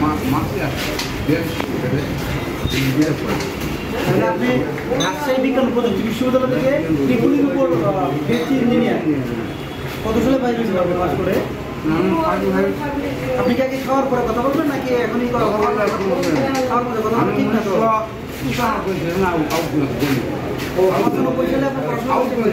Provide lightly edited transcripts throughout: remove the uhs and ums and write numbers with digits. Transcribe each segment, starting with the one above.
কত সালে পাস হয়েছিল? আপনি কি আগে খাওয়ার পরে কথা বলবেন নাকি এখনই খাওয়ার পরে কথা বলবেন? ঠিক না তো প্রথম সিরিজে রাজশাহীতে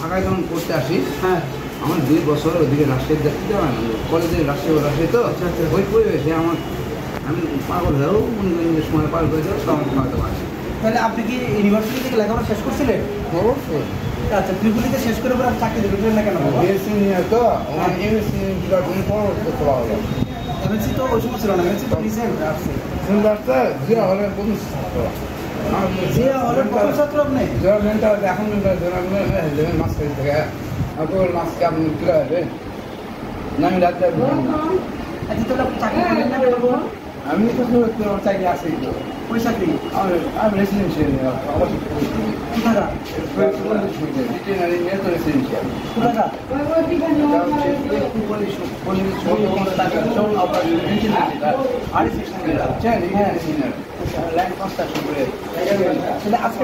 ঢাকায় যখন করতে আসি, হ্যাঁ আমার 2 বছরের ওদিকে রাজশাহীর দেখতে হয় না, কলেজে রাজশাহী তো ওই পরিবেশে আমার আমি পাগল হয়েও সময় পার করে দেওয়া সব খাওয়াতে পারছি। তাহলে আপনি কি ইউনিভার্সিটি থেকে লেখাপড়া শেষ করছিলেন? অবশ্যই। আচ্ছা, ত্রিপুলিতে শেষ করে পরে আপনি চাকরি ঢুকলেন না কেন? এমএসসি নিয়ে তো আমার এমএসসি ডিগ্রি কোন কোর্স করতে হবে। এমএসসি তো ওই সময় ছিল না, এমএসসি তো রিসেন্ট আসছে। সুন্দরতা যে হলে কোন ছাত্র আর যে হলে কোন ছাত্র আপনি জয়েন্ট এখন জয়েন্ট মাস্টার থেকে আর কোন মাস্টার আপনি ক্লিয়ার রে নাম রাখতে হবে। আচ্ছা, তো আপনি চাকরি করেন না কেন? আমি তো চাকরি আসি তো পয়সা দিই আমি রেসিডেন্সিয়াল আজকে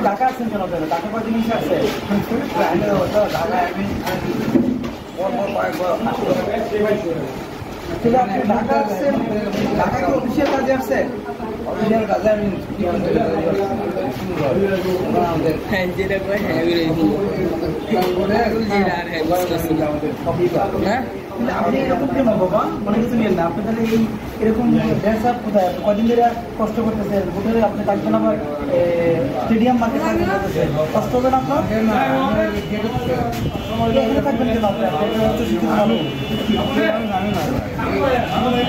ঢাকা আসছেন কেন? ঢাকা কত জিনিস আছে ঢাকা কদিন ধরে কষ্ট করতেছেন, আপনি থাকবেন আবার স্টেডিয়াম মাঠে থাকবেন, কষ্ট হবেন আপনার থাকবেন কেন? আপনার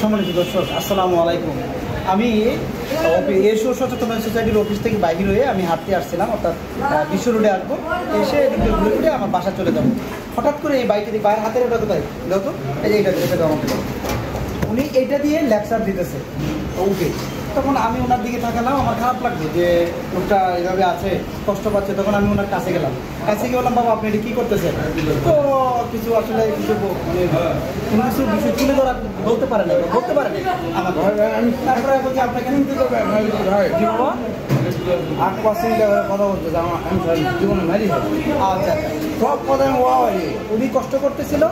সম্মানিত দর্শক, আসসালামু আলাইকুম। আমি এসো সচেতন হই সোসাইটির অফিস থেকে বাহির হয়ে আমি হাঁটতে আসছিলাম, অর্থাৎ বিশ্ব রোডে আসবো, এসে এদিকে ঘুরে ঘুরে আমার বাসা চলে যাবো। হঠাৎ করে এই বাইকটি বাইরে হাতের ওটা কোথায় যত এই যে এটা আমাকে উনি এইটা দিয়ে লেকচার দিতেছে। ওকে, তখন আমি ওনার দিকে তাকালাম, আমার খারাপ লাগছে যে লোকটা এভাবে আছে, কষ্ট পাচ্ছে। তখন আমি ওনার কাছে গেলাম, কাছে গিয়ে বললাম, বাবা আপনি এটা কী করতেছেন? তো কিছু আসলে কিছু মানে কোনো কিছু বিষয় তুলে ধরা বলতে পারে না, বলতে পারে না আমার। তারপরে বলছি আপনাকে আট পার্সেন্ট কথা বলতে জীবনে মারি। আচ্ছা, সব কথা উনি কষ্ট করতেছিল।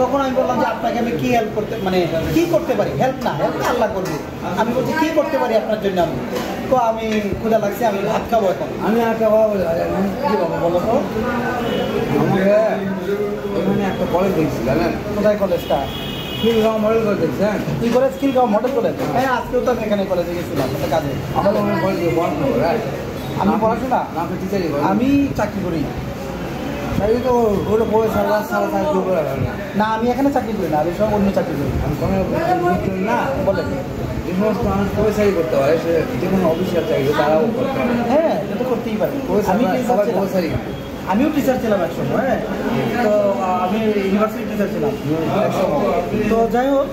তখন আমি বললাম যে আপনাকে আমি কী হেল্প করতে মানে কী করতে পারি? হেল্প না আল্লাহ করবে। আমি বলছি কী করতে পারি আপনার জন্য? আমি তো আমি ক্ষুধা লাগছে, আমি ভাত খাবো এখন। আমি আর খাওয়া বলো তো এখানে একটা কলেজ দেখছি, জানেন কোথায় কলেজটা? খিলগাঁও মডেল কলেজ দেখছেন? কি কলেজ? Khilgaon model college. হ্যাঁ, আজকেও তো আমি এখানে কলেজে গেছিলাম কাজে। আমি পড়াশোনা আমি চাকরি করি তো ওগুলো বলে না, আমি এখানে চাকরি করি না, আমি সব অন্য চাকরি করি না। বলেন যে সমস্ত মানুষ পয়সাই করতে পারে, সে যে কোনো অফিসার চাকরি তারাও করতে পারে। হ্যাঁ, এটা তো করতেই পারে। আমিও টিচার ছিলাম এক সময়, হ্যাঁ তো আমি ইউনিভার্সিটি টিচার ছিলাম এক সময়। তো যাই হোক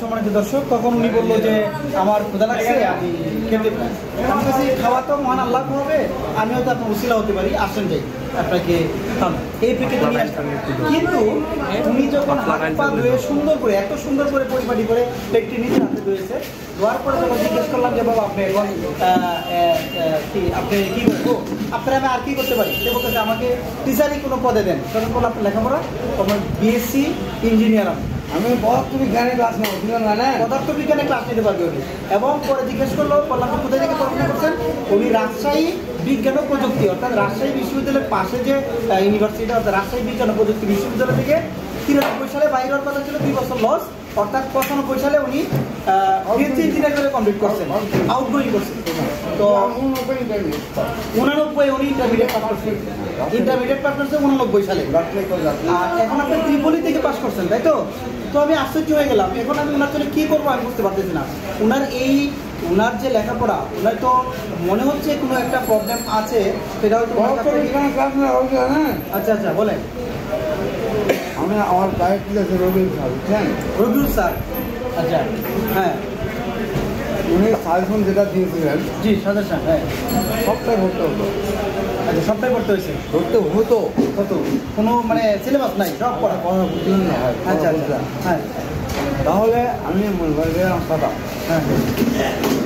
সম্মানিত দর্শক, তখন উনি বললো যে আমার ক্ষুধা লাগছে, আমি খেতে পারি, খাওয়া তো মহান আল্লাহ খাওয়াবে, আমি হয়তো আপনার উশিলা হতে পারি, আসেন যাই আপনাকে এই প্যাকেটে নিয়ে আসতাম। কিন্তু উনি যখন হাত পা ধুয়ে সুন্দর করে এত সুন্দর করে পরিপাটি করে প্যাকেটটি নিজের হাতে ধুয়েছে, ধোয়ার পরে যখন জিজ্ঞেস করলাম যে বাবা আপনি এখন আপনি কী করবো, আপনারা আমি আর কী করতে পারি? সে বলতেছে আমাকে টিচারই কোনো পদে দেন। তখন বললাম আপনার লেখাপড়া, তখন বিএসসি ইঞ্জিনিয়ার আমি পদার্থবিজ্ঞানে ক্লাস নেবো, না পদার্থবিজ্ঞানে ক্লাস নিতে পারবে উনি। এবং পরে জিজ্ঞেস করলো, বললাম কোথায় থেকে পড়াশোনা করছেন? উনি রাজশাহী বিজ্ঞান ও প্রযুক্তি, অর্থাৎ রাজশাহী বিশ্ববিদ্যালয়ের পাশে যে ইউনিভার্সিটি, অর্থাৎ রাজশাহী বিজ্ঞান ও প্রযুক্তি বিশ্ববিদ্যালয় থেকে 93 সালে বাইরে হওয়ার কথা ছিল, 2 বছর লস। অর্থাৎ ৯৫ সালে উনি পিএইচডি ইঞ্জিনিয়ার করে কমপ্লিট করছেন, আউটগোয়িং করছেন। তো ৮৯ উনি ইন্টারমিডিয়েট পাস করছেন ৮৯ সালে, আর এখন আপনি ত্রিপলি থেকে পাস করছেন, তাই তো? তো আমি আশ্চর্য হয়ে গেলাম। এখন আমি ওনার জন্য কী করবো আমি বুঝতে পারতেছি না। ওনার যে লেখাপড়া, ওনার তো মনে হচ্ছে কোনো একটা প্রবলেম আছে, সেটা হয়তো। আচ্ছা আচ্ছা বলেন। আমি আমার গাইড দিয়েছি রবিউল স্যার, বুঝছেন? রবিউল স্যার, আচ্ছা হ্যাঁ। উনি সাজেশন যেটা দিয়েছিলেন, জি সাজেশন, হ্যাঁ সবটাই করতে হতো। আচ্ছা সবটাই করতে হয়েছে, করতে হতো হতো, কোনো মানে সিলেবাস নাই, সব পড়া পড়া বুঝলেন না। আচ্ছা আচ্ছা হ্যাঁ। তাহলে আমি মনে করি সাদা, হ্যাঁ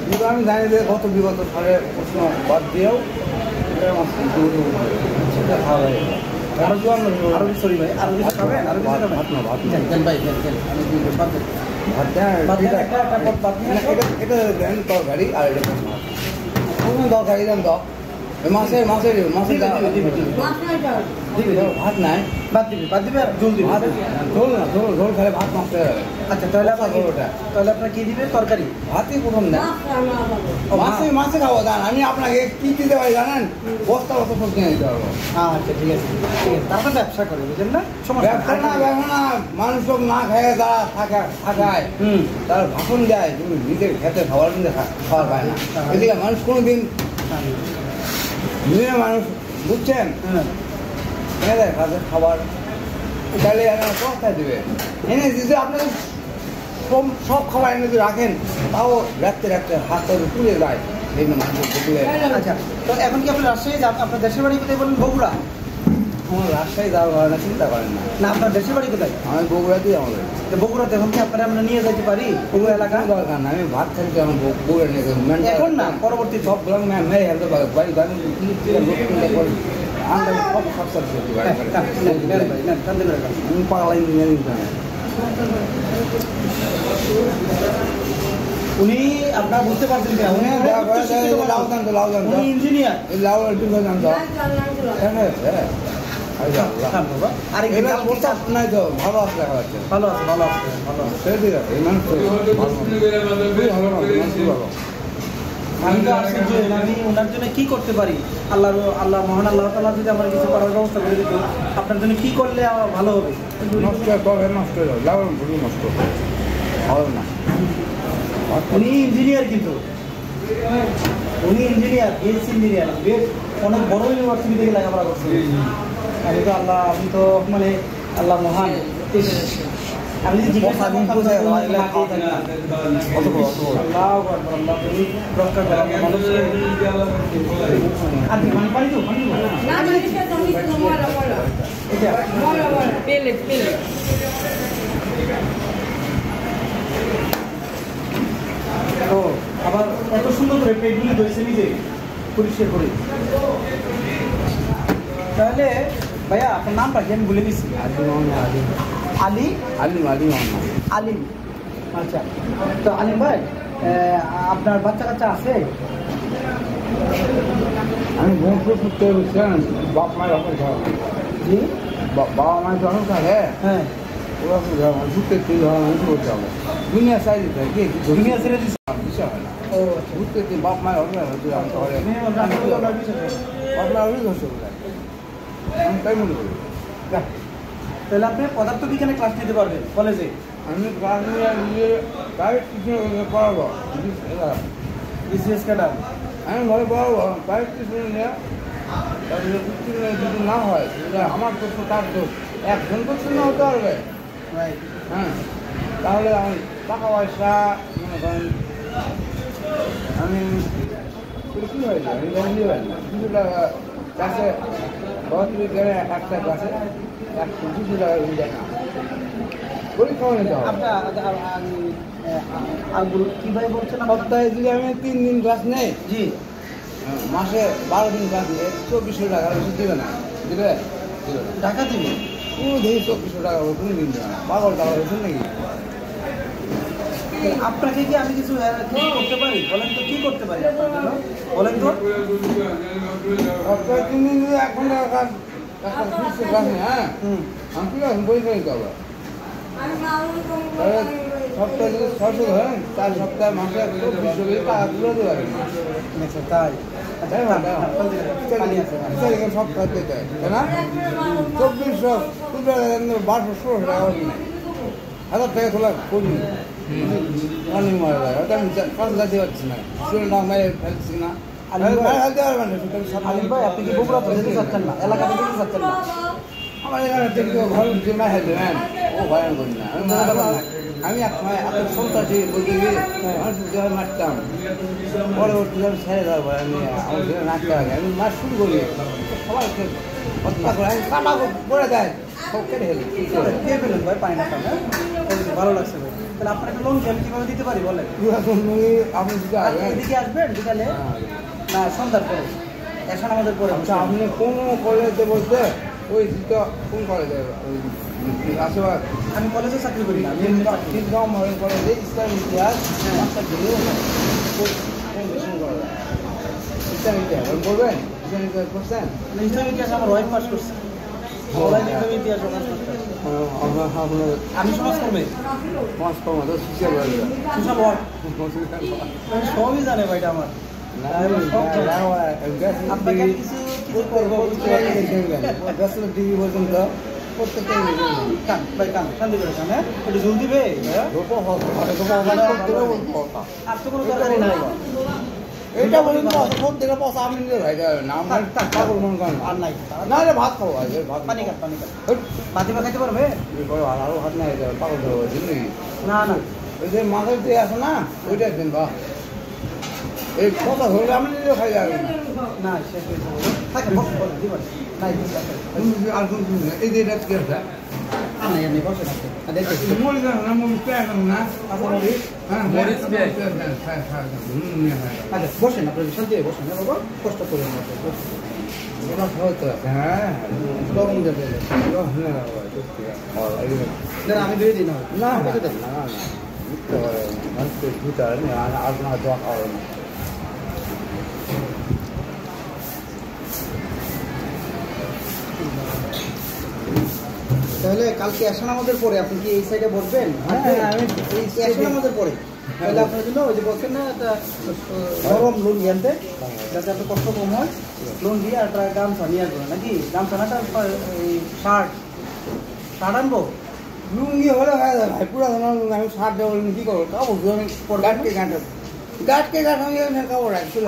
কিন্তু আমি জানি যে গত বিগত সালে প্রশ্ন বাদ দিয়েও তরকারি দেন তো মাছের মাছের মাছের ভাত নাই, ভাত দিবি, ভাত দিবে আর ঝোল দিবি, ঝোল না ঝোল, ঝোল খেলে ভাত মাছ। আচ্ছা তাহলে আপনার ঝোলটা, তাহলে আপনার কী দিবে? তরকারি, ভাতই প্রথম দেন, মাছে মাছে খাওয়া দেন। আমি আপনাকে কী দিতে পারি জানেন? বস্তা বস্তা সব কিনে দিতে পারবো। আচ্ছা ঠিক আছে ঠিক আছে। তারপর ব্যবসা করে, বুঝলেন না? ব্যবসা না, ব্যবসা না, মানুষ সব না খেয়ে যা থাকা থাকায় তারা ভাষণ দেয়, তুমি নিজের খেতে খাবার কিনতে খাওয়া পায় না। এদিকে মানুষ কোনো দিন বিভিন্ন মানুষ, বুঝছেন? এনে দেয় খাদের খাবার, তাহলে সস্তায় দেবে, এনে যদি আপনার কম সব খাবার এনে যদি রাখেন, তাও রাখতে রাখতে হাত তাদের পুড়ে যায় এই মানুষের। আচ্ছা তো এখন কি আপনি রাজশাহী, আপনার দেশের বাড়ি কোথায় বলেন? বগুড়া। আমার রাজশাহী যাওয়ার কারণে চিন্তা করেন না? না, আপনার দেশের বাড়ি কোথায়? আমি বগুড়াতেই। আমাদের তো বগুড়াতে এখন কি আপনারা আমরা নিয়ে যেতে পারি? বগুড়া এলাকা দরকার না, আমি ভাত খাইতে আমার বগুড়া নিয়ে যাবো এখন না, পরবর্তী সব গ্রাম মেয়ে হেলতে পারে বাড়ি গাড়ি আন্দাজ সব সব সব করতে পারে। আমি পাগলা ইঞ্জিনিয়ারিং জানি। উনি আপনার বুঝতে পারছেন কিনা? উনি লাউ জানত, লাউ জানত, উনি ইঞ্জিনিয়ার, লাউ একটু জানত। হ্যাঁ হ্যাঁ আমি ওনার জন্য কি করতে পারি? আল্লাহ আল্লাহ মহান আল্লাহ তাআলা যদি আমার কিছু করার ব্যবস্থা করে দিত, আপনার জন্য কি করলে ভালো হবে? উনি ইঞ্জিনিয়ার, কিন্তু উনি ইঞ্জিনিয়ার, বিএস ইঞ্জিনিয়ার, বেশ অনেক বড় ইউনিভার্সিটি থেকে লেখাপড়া করছে। আমি তো আল্লাহ, আমি তো মানে আল্লাহ মহান। আমি যদি জিজ্ঞাসা ও আবার এত সুন্দর করে পেটগুলি ধরেছে নিজে পরিষ্কার করে। তাহলে ভাইয়া আপনার নামটা কি আমি ভুলে গেছি? আলী, আলিম, আলিম, আলিম। আচ্ছা তো আলিম ভাই, আপনার বাচ্চা কাচ্চা আছে? আমি বংশী সূত্রে বুঝছেন, বাপ মায়ের অনেক ধরা, বাবা মায়ের অনেক থাকে, হ্যাঁ ওরা ধরা সূত্রে তুই ধরা মানুষ করতে হবে, দুনিয়া সাইজ কি দুনিয়া সেরে বিষয় হয় না। ও সূত্রে তুই বাপ মায়ের অনেক তুই আসতে হবে, আপনার অনেক ধরছে আমি তাই মনে করি। তাহলে আপনি পদার্থবিজ্ঞানে ক্লাস নিতে পারবেন কলেজে? আমি ক্লাস নিয়ে প্রাইভেট টিউশন পড়াবো, বিসিএস ক্যাডার আমি ঘরে পড়াবো, প্রাইভেট টিউশন নিয়ে যদি না হয় আমার প্রশ্ন তার দোষ, একজন প্রশ্ন না হতে পারবে, হ্যাঁ তাহলে আমি টাকা পয়সা মনে করেন আমি কী হয় না, আমি জানি হয় না, কিছু টাকা ক্লাসে পদার্থবিজ্ঞানে একটা ক্লাসে আমি 3 দিন ক্লাস নেই, জি মাসে 12 দিন ক্লাস নিয়ে 2400 টাকা বেশি দেবে না, দেবে টাকা দিবে কোনো দিন 2400 টাকা কোনো দিন দেবে না, 12 টাকা বেশি নাকি? আপনাকে কি আমি কিছু করতে পারি বলেন তো? কি করতে পারি বলেন তো? 3 দিন যদি 1 ঘন্টা হ্যাঁ আমি বই খাই তো আবার সপ্তাহ যদি 600 ধরেন, 4 সপ্তাহ মাসে তুলে দেওয়া আচ্ছা তাই সপ্তাহ পেতে হয় না 2400 1200 1600 1000 টাকা খোলা করি অনেক মারা যায়। হয়তো আমি কাজ যাতে পারছি না, না মেরে ফেলছি না। আপনি কি বগুড়া যেতে চাচ্ছেন না, এলাকাতে যেতে চাচ্ছেন না? আমার এখানে ঘর না হেঁটে হ্যাঁ ও ভয়ান করি না। আমি আপনার সন্তানটি বলতে গিয়ে মানুষের মারতাম, পরবর্তী আমি ছেড়ে দেওয়ার পরে আমি আমার জন্য নাচতে লাগে। আমি মাছ শুরু করি, সবাই হত্যা করে আমি কাটা করে দেয় সব কেটে হেলি দিয়ে পেলেন ভাই পায় না। ভালো লাগছে ভাই, তাহলে আপনার একটা লোন আমি কীভাবে দিতে পারি বলেন? আপনি এদিকে আসবেন বিকালে না সন্ধ্যার পরে? এখন আমাদের পরে আপনি কোন কলেজে বলতে ওই তো কোন কলেজে আশেপাশে? আমি কলেজে চাকরি করি না, কলেজে ইসলাম ইতিহাস ইসলাম ইতিহাস বলবেন। ইসলাম ইতিহাস করছেন? ইসলাম ইতিহাস আমার ওয়াইফ পাস করছে। আমি সমাজকর্মে সবই জানে ভাইটা আমার। আপনাকে কিছু ডিগ্রি পর্যন্ত জল দিবে আর তো কোনো দরকারই নাই। এটা বলি সব দিলে পয়সা আমি নাহলে ভাত খাবো, পানি খাত পানি খাত মাটি বা খাইতে পারবে আরো ভাত না পাগল ধরবে না না ওই যে মাথায় যে আছে না ওইটা একদিন বা এই কথা ধরলে আমি নিজেও খাই যাবে না। এই যে এটা কি আছে বসেন আপনার বিশাল দিয়ে বসেন বাবা, কষ্ট করে আমি দিয়ে দিই না আপনার দোয়া খাওয়া না। তাহলে কালকে আসেন আমাদের পরে, আপনি কি এই সাইডে বসবেন? আসেন আমাদের পরে, তাহলে আপনার জন্য ওই যে বলছেন না একটা গরম লোন জানতে যাতে আপনার কষ্ট কম হয়, লোন দিয়ে আর একটা গামছা নিয়ে আসবেন নাকি? গামছা না শার্ট শার্ট আনবো, লুঙ্গি হলে হয়ে যাবে ভাই। পুরা আমি শার্ট দেবো কী করবো কাপড় গাঁটকে গাঁটে গাঁটকে গাঁট হয়ে কাপড় রাখছি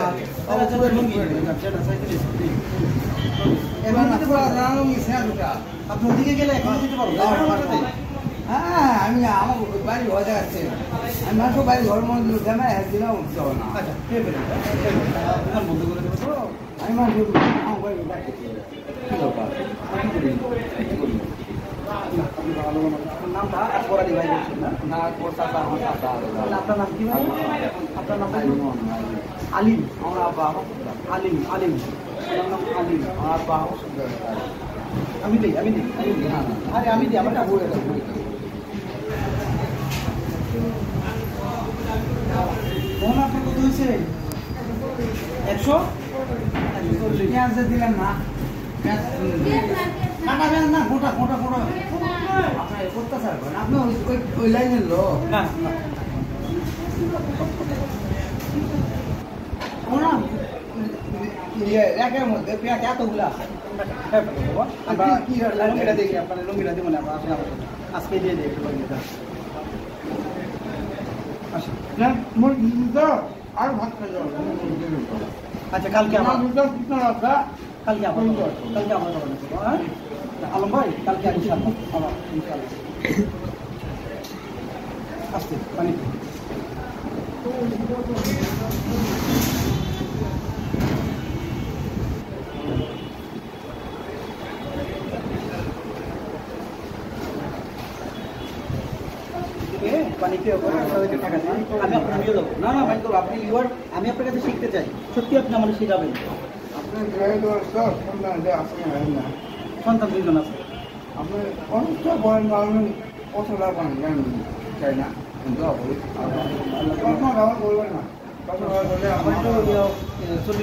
আলিম আলিম আলিম আমি দিই আমি দিই আরে আমি দিই আমার বলে দেবো। ফোন আপনার কত হয়েছে? 100 দিলেন না না গোটা গোটা গোটা আপনার অত্যাচার করেন। আপনি ওই লাইনের লোক না আলম ভাই কালকে আসতে পানি আমি আপনার কাছে শিখতে চাই সত্যি, আপনি আমার শিখাবেন। সন্তান দুজন আছে আমার তো 40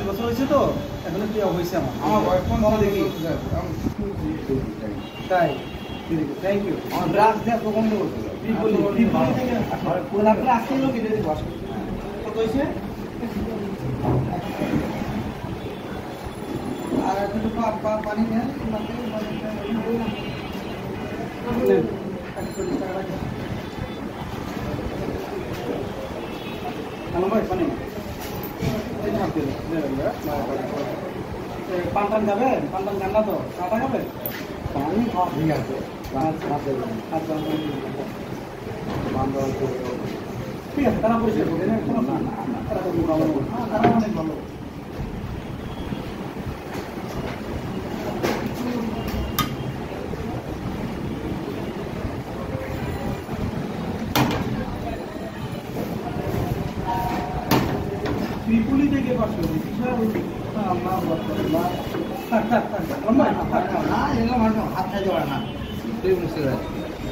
বছর হয়েছে, তো এখন হয়েছে আমার আমার বয়স দেখি তাই থ্যাংক ইউ পান্তান যাবে পান্তান কান্না তো কাটা যাবে পানি ঠিক আছে ঠিক আছে তারা পরিষ্কার করে অনেক ভালো বিপুলি থেকে পাশ করি আমরা হাতটা জড়া না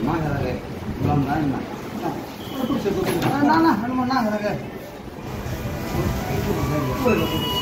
না ঘরে না না না ঘরে